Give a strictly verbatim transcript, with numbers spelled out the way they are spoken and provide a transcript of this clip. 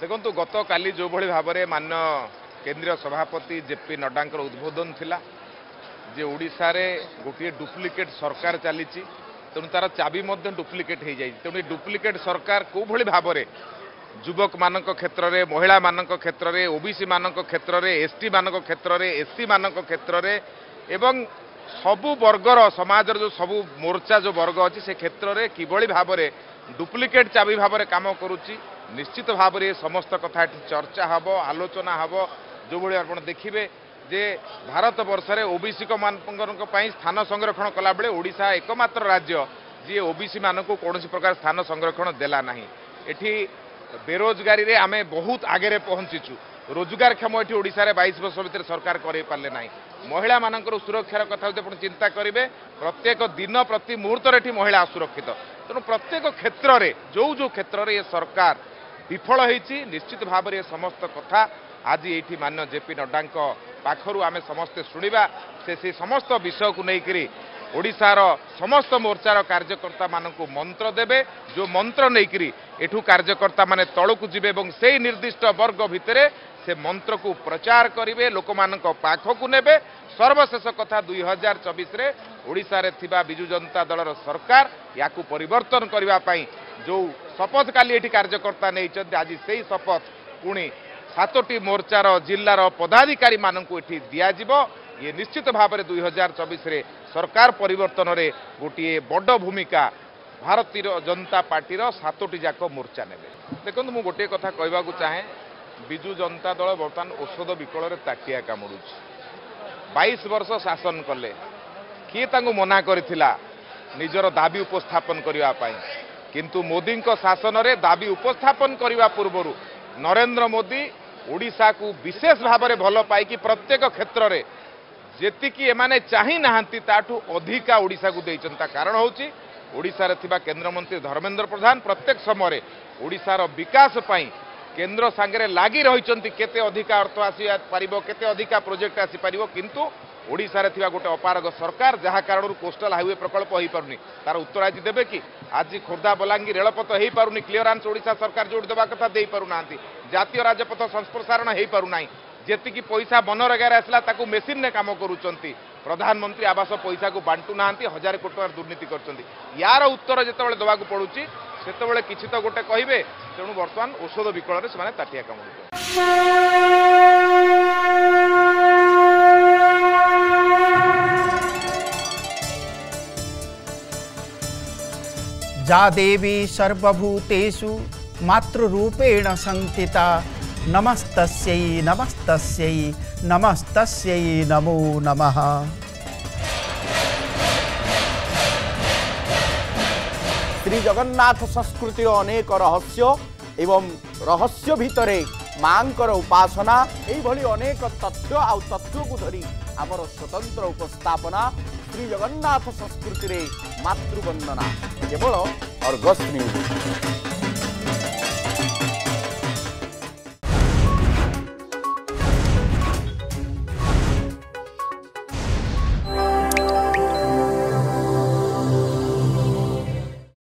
देखो गत काली जो भली भाव में मान्य केंद्रीय सभापति जेपी नड्डा उद्बोधन थिला जे ओडिशा रे गोटे डुप्लिकेट सरकार चली तेणु तार चाबी डुप्लिकेट हो जाए तेणु डुप्लिकेट सरकार को भली भाव में युवक मान क्षेत्र में महिला मान क्षेत्र में ओबीसी मान क्षेत्र में एसटी मान क्षेत्र में एससी मान क्षेत्र में एवं सबु वर्गर समाज जो सबु मोर्चा जो वर्ग अच्छी से क्षेत्र में किभली भाव में डुप्लिकेट चाबी भाव में काम करुच्ची। निश्चित भाव में समस्त कथा चर्चा हम आलोचना हम जो भाई आप देखिए जे भारत वर्षे ओबीसी मानी स्थान संरक्षण कला बेले ओडिशा एकमात्र राज्य जी ओबीसी मान को कौन प्रकार स्थान संरक्षण देला ना। एठी बेरोजगारी रे आमे बहुत आगे पहुंचीचु रोजगार क्षम ये ओडिशा बाईस वर्ष भितर सरकार करे पाले ना। महिला मान सुरक्षार कथा जो चिंता करेंगे प्रत्येक दिन प्रति मुहूर्त महिला असुरक्षित तेणु प्रत्येक क्षेत्र में जो जो क्षेत्र में ये सरकार विफल होती निश्चित भाव में समस्त कथा आज ये मान्य जेपी नड्डा पाखरू आमे समस्ते शुणा से समस्त विषय को लेकर ओडिशार समस्त मोर्चार कार्यकर्ता मानकु मंत्र देबे जो मंत्र नहीं एठू कार्यकर्ता माने तलकू जीवे से निर्दिष्ट वर्ग भितरे से मंत्र को प्रचार करेंगे लोक मान पाखक नेबे। सर्वशेष कथा दुई हजार चौबीस ओडिशारे थिबा बिजु जनता दलर सरकार या परिवर्तन करिबा पई जो शपथ काली एठी कार्यकर्ता नहीं आज से शपथ पुणी सातोटी मोर्चार जिलार पदाधिकारी मानकु एठी दियाजिब। ये निश्चित भाव में दुई हजार चौबीस सरकार परिवर्तन रे गोटे बड़ भूमिका भारतीय जनता पार्टी सातोटी जाक मोर्चा नेबे। देखो मु गोटे कथा कहबाकू चाहे बिजु जनता दल बर्तमान औषध विकल ताकिया कामुड़ुच बाईस वर्ष शासन कले किए तांगु मना करिथिला निजर दाबी उपस्थापन करिवा पई किंतु मोदी शासन में दाबी उपस्थापन करिवा पूर्वरु नरेंद्र मोदी ओडिशा को विशेष भाव में भल पाई प्रत्येक क्षेत्र में जेतिकी एमाने चाही नाहंती ताठू अधिका ओडिशा को देइचंता कारण होउची ओडिशा रे थिबा केंद्र मंत्री धर्मेंद्र प्रधान प्रत्येक समय ओडिशा रो विकास पाई केंद्र सांगे लागी रहिचंती केते अधिका अर्थ आसी पारिबो केते अधिका प्रोजेक्ट आसी पारिबो किंतु ओडिशा रे थिबा गोटे अपारग सरकार जहा कारण कोस्टल हाईवे प्रकल्प होई पारुनी तार उत्तर आज देबे कि आज खोर्धा बलांगीर रेलपथ होई पारुनी क्लियरेंस ओडिशा सरकार जोड़ देबा कथा देई पारु नांती जातीय राजपथ संप्रसारण होई पारु नाही जेतिकी पैसा बनरेगार आसला ताकू मेसीन ने काम करूचंती प्रधानमंत्री आवास पैसा को बांटू नांती हजार कोटी टंका दुर्नीति करचंती यार उत्तर जेतेबेले दवाकू पडुची सेतेबेले किछि तो गोटे कहिबे तेनु वर्तमान औषध विकल रे सेमाने ताटिया कामुडुचे जा देवी सर्वभूतेषु मातृरूपेण संस्थिता नमस्तस्यै नमस्तस्यै नमस्तस्यै नमो नमः। श्री जगन्नाथ संस्कृति अनेक रहस्य एवं रहस्य भितरे मांकर उपासना एभली अनेक तथ्य आउ तथ्य को धरी आमर स्वतंत्र उपस्थापना श्री जगन्नाथ संस्कृति रे मातृवंदना केवल अर्गस न्यूज।